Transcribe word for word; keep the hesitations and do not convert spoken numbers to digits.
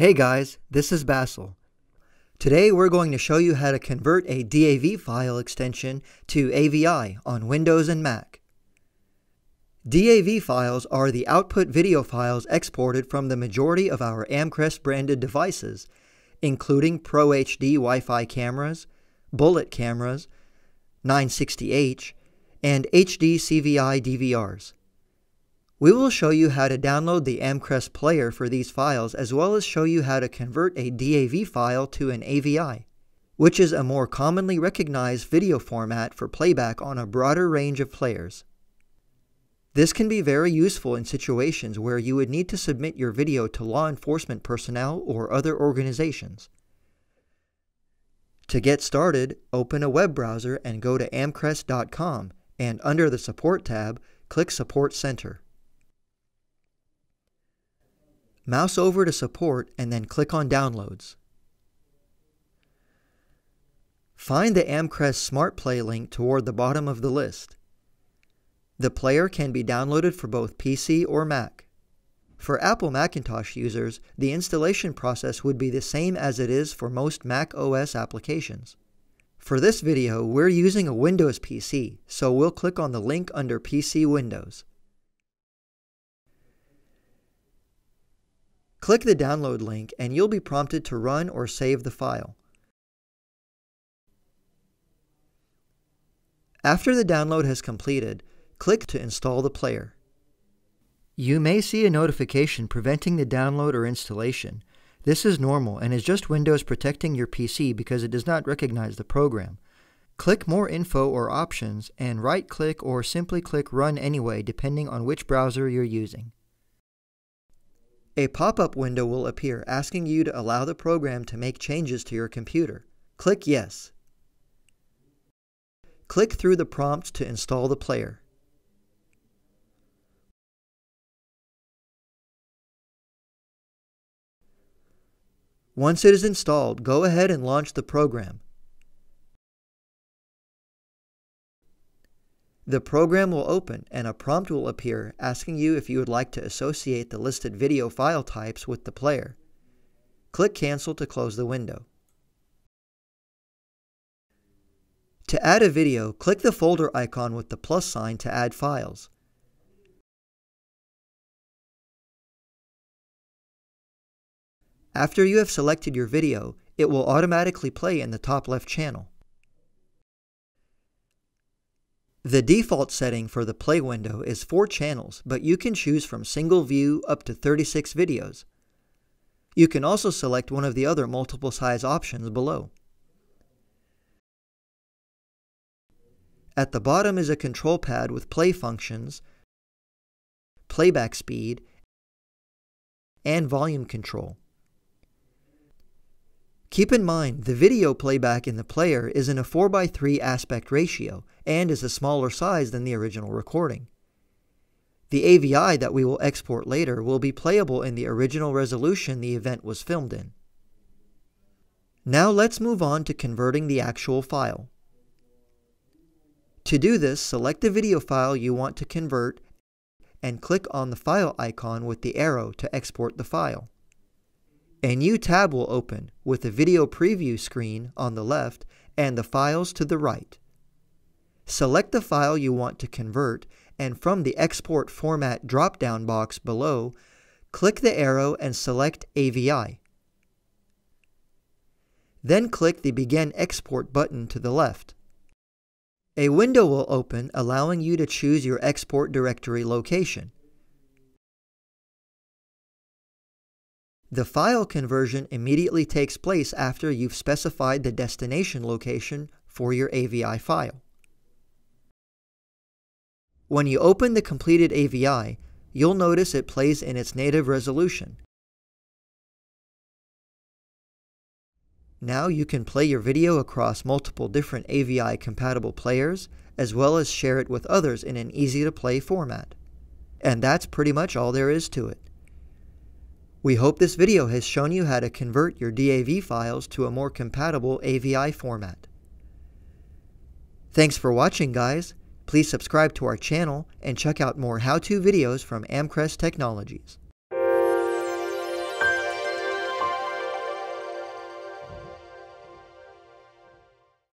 Hey guys, this is Basil. Today we're going to show you how to convert a D A V file extension to A V I on Windows and Mac. D A V files are the output video files exported from the majority of our Amcrest branded devices, including Pro H D Wi-Fi cameras, bullet cameras, nine sixty H, and H D C V I D V Rs. We will show you how to download the Amcrest player for these files, as well as show you how to convert a D A V file to an A V I, which is a more commonly recognized video format for playback on a broader range of players. This can be very useful in situations where you would need to submit your video to law enforcement personnel or other organizations. To get started, open a web browser and go to amcrest dot com, and under the Support tab, click Support Center. Mouse over to Support and then click on Downloads. Find the Amcrest Smart Play link toward the bottom of the list. The player can be downloaded for both P C or Mac. For Apple Macintosh users, the installation process would be the same as it is for most Mac O S applications. For this video, we're using a Windows P C, so we'll click on the link under P C Windows. Click the download link and you'll be prompted to run or save the file. After the download has completed, click to install the player. You may see a notification preventing the download or installation. This is normal and is just Windows protecting your P C because it does not recognize the program. Click More Info or Options and right-click or simply click Run Anyway, depending on which browser you're using. A pop-up window will appear asking you to allow the program to make changes to your computer. Click Yes. Click through the prompts to install the player. Once it is installed, go ahead and launch the program. The program will open and a prompt will appear asking you if you would like to associate the listed video file types with the player. Click Cancel to close the window. To add a video, click the folder icon with the plus sign to add files. After you have selected your video, it will automatically play in the top left channel. The default setting for the play window is four channels, but you can choose from single view up to thirty-six videos. You can also select one of the other multiple size options below. At the bottom is a control pad with play functions, playback speed, and volume control. Keep in mind, the video playback in the player is in a four by three aspect ratio and is a smaller size than the original recording. The A V I that we will export later will be playable in the original resolution the event was filmed in. Now let's move on to converting the actual file. To do this, select the video file you want to convert and click on the file icon with the arrow to export the file. A new tab will open with the video preview screen on the left and the files to the right. Select the file you want to convert and from the Export Format drop-down box below, click the arrow and select A V I. Then click the Begin Export button to the left. A window will open allowing you to choose your export directory location. The file conversion immediately takes place after you've specified the destination location for your A V I file. When you open the completed A V I, you'll notice it plays in its native resolution. Now you can play your video across multiple different A V I-compatible players, as well as share it with others in an easy-to-play format. And that's pretty much all there is to it. We hope this video has shown you how to convert your D A V files to a more compatible A V I format. Thanks for watching, guys. Please subscribe to our channel and check out more how-to videos from Amcrest Technologies.